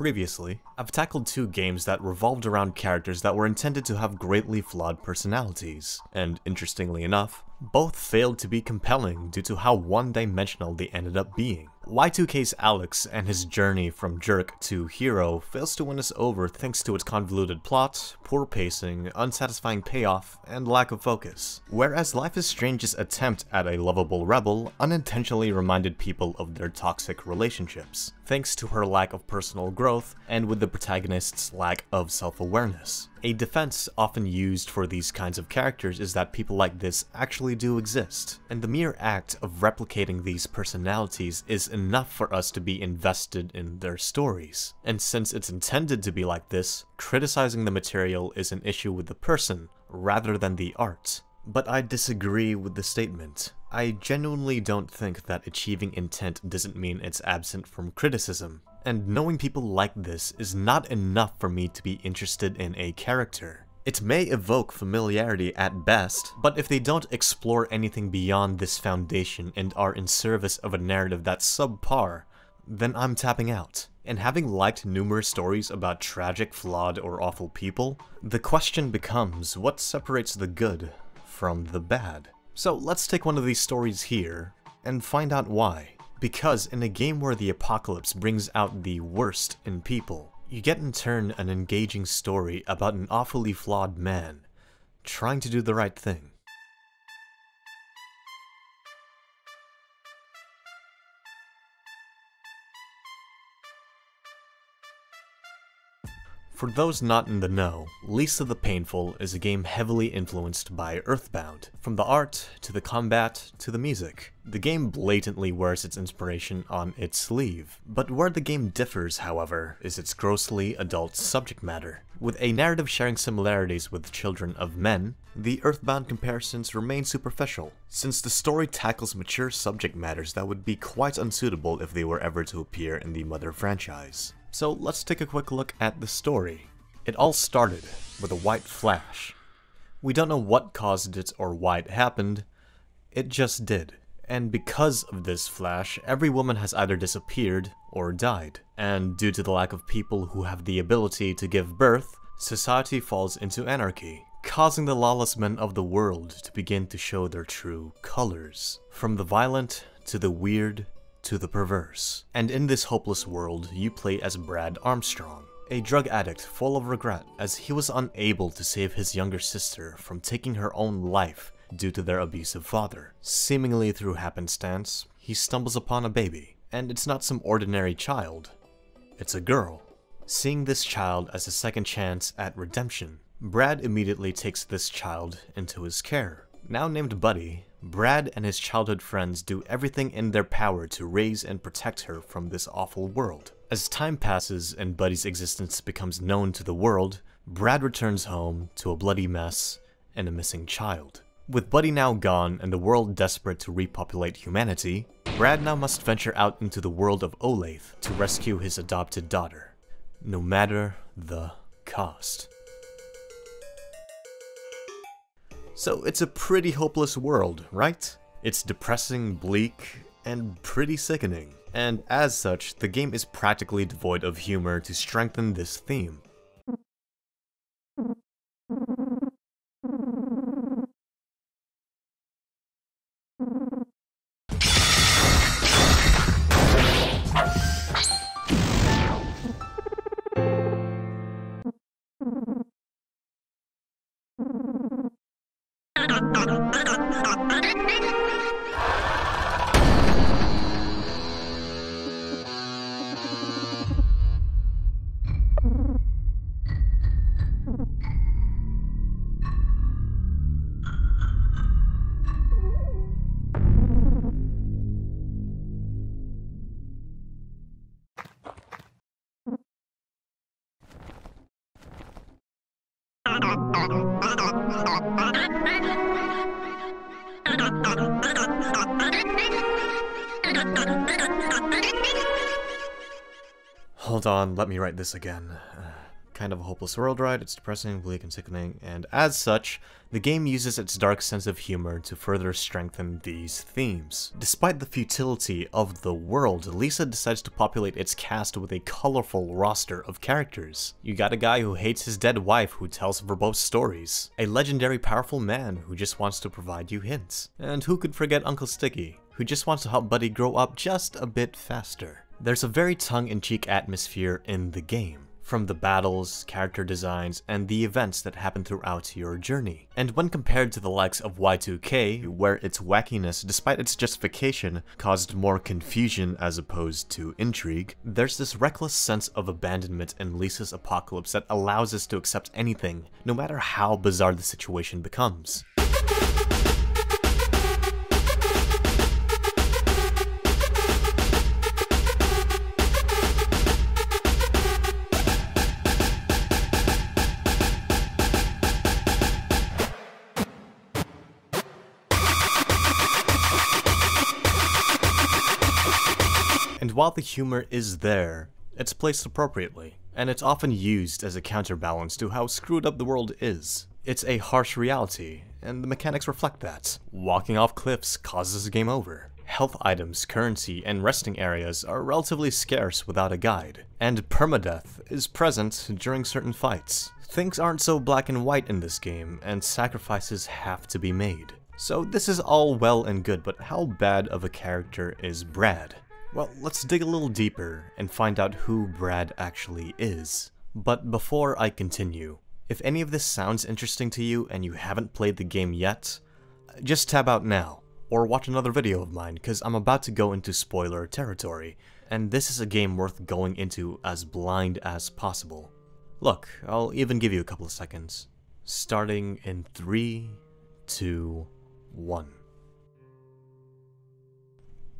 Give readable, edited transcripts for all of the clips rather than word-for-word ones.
Previously, I've tackled two games that revolved around characters that were intended to have greatly flawed personalities, and interestingly enough, both failed to be compelling due to how one-dimensional they ended up being. Y2K's Alex and his journey from jerk to hero fails to win us over thanks to its convoluted plot, poor pacing, unsatisfying payoff, and lack of focus. Whereas Life is Strange's attempt at a lovable rebel unintentionally reminded people of their toxic relationships, thanks to her lack of personal growth and with the protagonist's lack of self-awareness. A defense often used for these kinds of characters is that people like this actually do exist, and the mere act of replicating these personalities is enough for us to be invested in their stories. And since it's intended to be like this, criticizing the material is an issue with the person rather than the art. But I disagree with the statement. I genuinely don't think that achieving intent doesn't mean it's absent from criticism. And knowing people like this is not enough for me to be interested in a character. It may evoke familiarity at best, but if they don't explore anything beyond this foundation and are in service of a narrative that's subpar, then I'm tapping out. And having liked numerous stories about tragic, flawed, or awful people, the question becomes what separates the good from the bad. So let's take one of these stories here and find out why. Because in a game where the apocalypse brings out the worst in people, you get in turn an engaging story about an awfully flawed man trying to do the right thing. For those not in the know, Lisa the Painful is a game heavily influenced by Earthbound. From the art, to the combat, to the music, the game blatantly wears its inspiration on its sleeve. But where the game differs, however, is its grossly adult subject matter. With a narrative sharing similarities with Children of Men, the Earthbound comparisons remain superficial, since the story tackles mature subject matters that would be quite unsuitable if they were ever to appear in the Mother franchise. So let's take a quick look at the story. It all started with a white flash. We don't know what caused it or why it happened, it just did. And because of this flash, every woman has either disappeared or died. And due to the lack of people who have the ability to give birth, society falls into anarchy, causing the lawless men of the world to begin to show their true colors. From the violent to the weird, to the perverse. And in this hopeless world, you play as Brad Armstrong, a drug addict full of regret, as he was unable to save his younger sister from taking her own life due to their abusive father. Seemingly through happenstance, he stumbles upon a baby, and it's not some ordinary child, it's a girl. Seeing this child as a second chance at redemption, Brad immediately takes this child into his care. Now named Buddy, Brad and his childhood friends do everything in their power to raise and protect her from this awful world. As time passes and Buddy's existence becomes known to the world, Brad returns home to a bloody mess and a missing child. With Buddy now gone and the world desperate to repopulate humanity, Brad now must venture out into the world of Olathe to rescue his adopted daughter, no matter the cost. So it's a pretty hopeless world, right? It's depressing, bleak, and pretty sickening. And as such, the game is practically devoid of humor to strengthen this theme. Hold on, let me write this again. kind of a hopeless world ride. It's depressing, bleak, and sickening, and as such, the game uses its dark sense of humor to further strengthen these themes. Despite the futility of the world, Lisa decides to populate its cast with a colorful roster of characters. You got a guy who hates his dead wife who tells verbose stories, a legendary powerful man who just wants to provide you hints, and who could forget Uncle Sticky, who just wants to help Buddy grow up just a bit faster. There's a very tongue-in-cheek atmosphere in the game, from the battles, character designs, and the events that happen throughout your journey. And when compared to the likes of Y2K, where its wackiness, despite its justification, caused more confusion as opposed to intrigue, there's this reckless sense of abandonment in Lisa's apocalypse that allows us to accept anything, no matter how bizarre the situation becomes. And while the humor is there, it's placed appropriately, and it's often used as a counterbalance to how screwed up the world is. It's a harsh reality, and the mechanics reflect that. Walking off cliffs causes a game over. Health items, currency, and resting areas are relatively scarce without a guide, and permadeath is present during certain fights. Things aren't so black and white in this game, and sacrifices have to be made. So this is all well and good, but how bad of a character is Brad? Well, let's dig a little deeper and find out who Brad actually is. But before I continue, if any of this sounds interesting to you and you haven't played the game yet, just tab out now, or watch another video of mine, because I'm about to go into spoiler territory, and this is a game worth going into as blind as possible. Look, I'll even give you a couple of seconds. Starting in 3, 2, 1.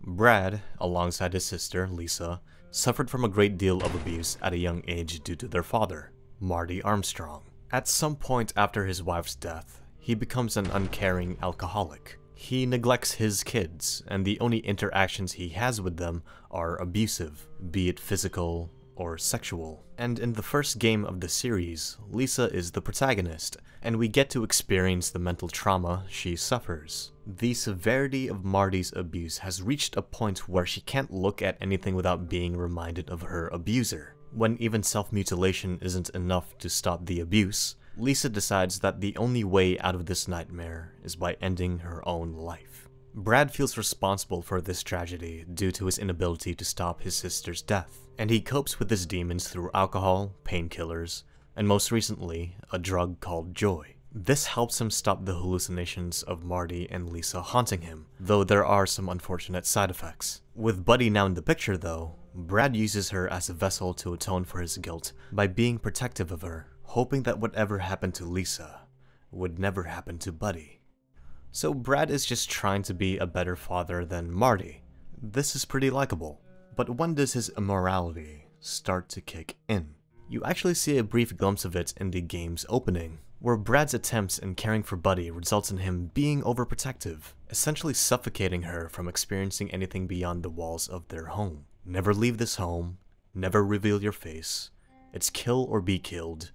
Brad, alongside his sister, Lisa, suffered from a great deal of abuse at a young age due to their father, Marty Armstrong. At some point after his wife's death, he becomes an uncaring alcoholic. He neglects his kids, and the only interactions he has with them are abusive, be it physical or sexual. And in the first game of the series, Lisa is the protagonist, and we get to experience the mental trauma she suffers. The severity of Marty's abuse has reached a point where she can't look at anything without being reminded of her abuser. When even self-mutilation isn't enough to stop the abuse, Lisa decides that the only way out of this nightmare is by ending her own life. Brad feels responsible for this tragedy due to his inability to stop his sister's death, and he copes with his demons through alcohol, painkillers, and most recently, a drug called Joy. This helps him stop the hallucinations of Marty and Lisa haunting him, though there are some unfortunate side effects. With Buddy now in the picture though, Brad uses her as a vessel to atone for his guilt by being protective of her, hoping that whatever happened to Lisa would never happen to Buddy. So Brad is just trying to be a better father than Marty. This is pretty likable. But when does his immorality start to kick in? You actually see a brief glimpse of it in the game's opening, where Brad's attempts in caring for Buddy results in him being overprotective, essentially suffocating her from experiencing anything beyond the walls of their home. Never leave this home, never reveal your face, it's kill or be killed,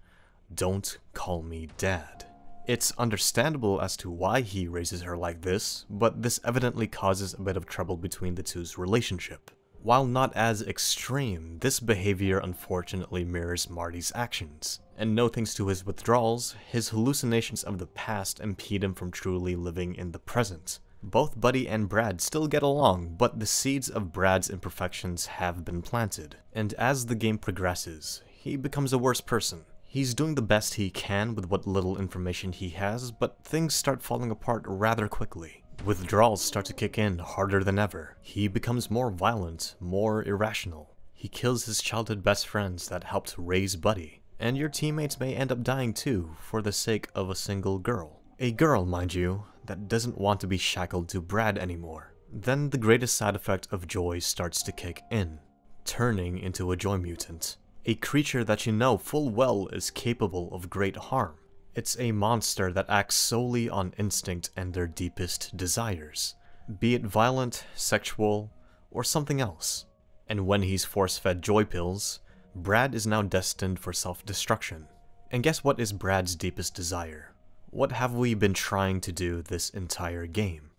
don't call me dad. It's understandable as to why he raises her like this, but this evidently causes a bit of trouble between the two's relationship. While not as extreme, this behavior unfortunately mirrors Marty's actions, and no thanks to his withdrawals, his hallucinations of the past impede him from truly living in the present. Both Buddy and Brad still get along, but the seeds of Brad's imperfections have been planted, and as the game progresses, he becomes a worse person. He's doing the best he can with what little information he has, but things start falling apart rather quickly. Withdrawals start to kick in harder than ever. He becomes more violent, more irrational. He kills his childhood best friends that helped raise Buddy. And your teammates may end up dying too, for the sake of a single girl. A girl, mind you, that doesn't want to be shackled to Brad anymore. Then the greatest side effect of Joy starts to kick in, turning into a Joy mutant. A creature that you know full well is capable of great harm. It's a monster that acts solely on instinct and their deepest desires, be it violent, sexual, or something else. And when he's force-fed joy pills, Brad is now destined for self-destruction. And guess what is Brad's deepest desire? What have we been trying to do this entire game?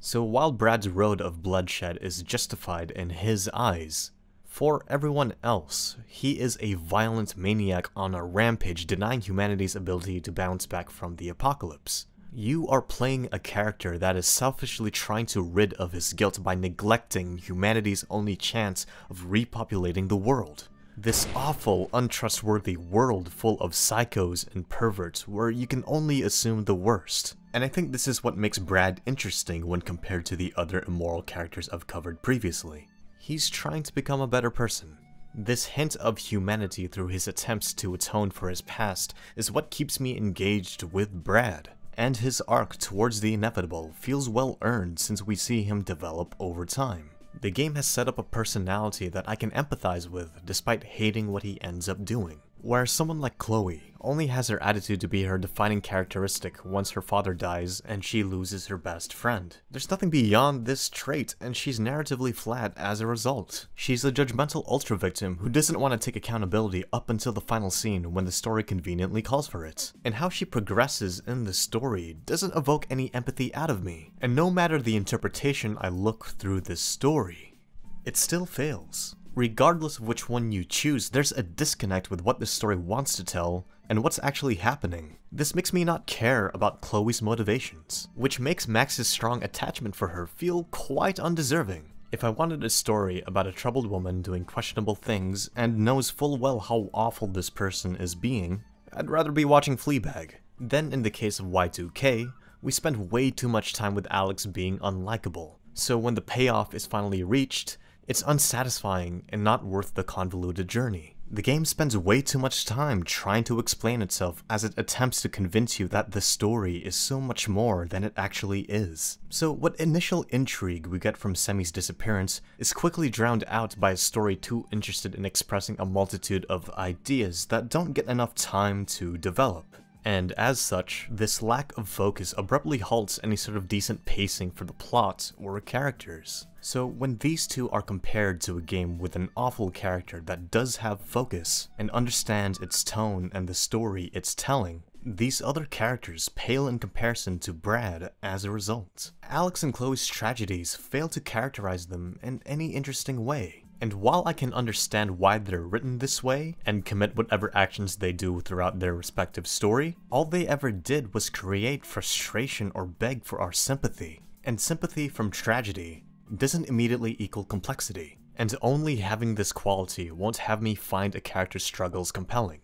So while Brad's road of bloodshed is justified in his eyes, for everyone else, he is a violent maniac on a rampage denying humanity's ability to bounce back from the apocalypse. You are playing a character that is selfishly trying to rid of his guilt by neglecting humanity's only chance of repopulating the world. This awful, untrustworthy world full of psychos and perverts where you can only assume the worst. And I think this is what makes Brad interesting when compared to the other immoral characters I've covered previously. He's trying to become a better person. This hint of humanity through his attempts to atone for his past is what keeps me engaged with Brad, and his arc towards the inevitable feels well earned since we see him develop over time. The game has set up a personality that I can empathize with despite hating what he ends up doing. Where someone like Chloe only has her attitude to be her defining characteristic once her father dies and she loses her best friend. There's nothing beyond this trait and she's narratively flat as a result. She's a judgmental ultra-victim who doesn't want to take accountability up until the final scene when the story conveniently calls for it. And how she progresses in the story doesn't evoke any empathy out of me. And no matter the interpretation I look through this story, it still fails. Regardless of which one you choose, there's a disconnect with what this story wants to tell and what's actually happening. This makes me not care about Chloe's motivations, which makes Max's strong attachment for her feel quite undeserving. If I wanted a story about a troubled woman doing questionable things and knows full well how awful this person is being, I'd rather be watching Fleabag. Then in the case of Y2K, we spent way too much time with Alex being unlikable, so when the payoff is finally reached, it's unsatisfying and not worth the convoluted journey. The game spends way too much time trying to explain itself as it attempts to convince you that the story is so much more than it actually is. So what initial intrigue we get from Semi's disappearance is quickly drowned out by a story too interested in expressing a multitude of ideas that don't get enough time to develop. And as such, this lack of focus abruptly halts any sort of decent pacing for the plot or characters. So when these two are compared to a game with an awful character that does have focus and understands its tone and the story it's telling, these other characters pale in comparison to Brad as a result. Alex and Chloe's tragedies fail to characterize them in any interesting way. And while I can understand why they're written this way, and commit whatever actions they do throughout their respective story, all they ever did was create frustration or beg for our sympathy. And sympathy from tragedy doesn't immediately equal complexity, and only having this quality won't have me find a character's struggles compelling.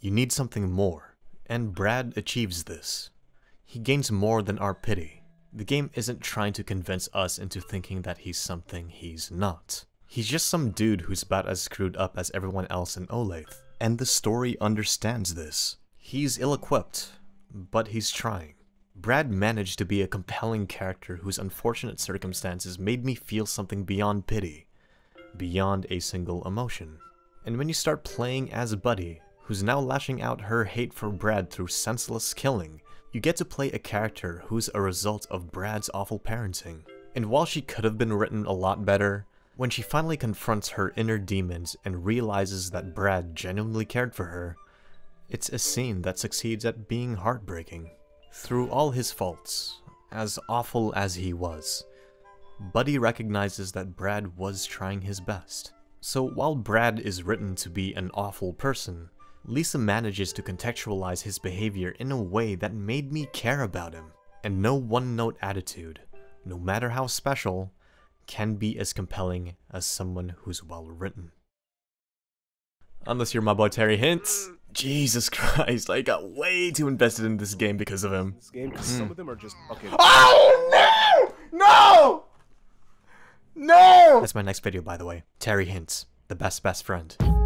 You need something more, and Brad achieves this. He gains more than our pity. The game isn't trying to convince us into thinking that he's something he's not. He's just some dude who's about as screwed up as everyone else in Olathe. and the story understands this. He's ill-equipped, but he's trying. Brad managed to be a compelling character whose unfortunate circumstances made me feel something beyond pity, beyond a single emotion. And when you start playing as Buddy, who's now lashing out her hate for Brad through senseless killing, you get to play a character who's a result of Brad's awful parenting. And while she could have been written a lot better, when she finally confronts her inner demons and realizes that Brad genuinely cared for her, it's a scene that succeeds at being heartbreaking. Through all his faults, as awful as he was, Buddy recognizes that Brad was trying his best. So while Brad is written to be an awful person, Lisa manages to contextualize his behavior in a way that made me care about him. And no one-note attitude, no matter how special, can be as compelling as someone who's well-written. Unless you're my boy Terry Hintz. Jesus Christ, I got way too invested in this game because of him. This game, because some of them are just okay. Oh no! No! No! That's my next video, by the way. Terry Hintz, the best friend.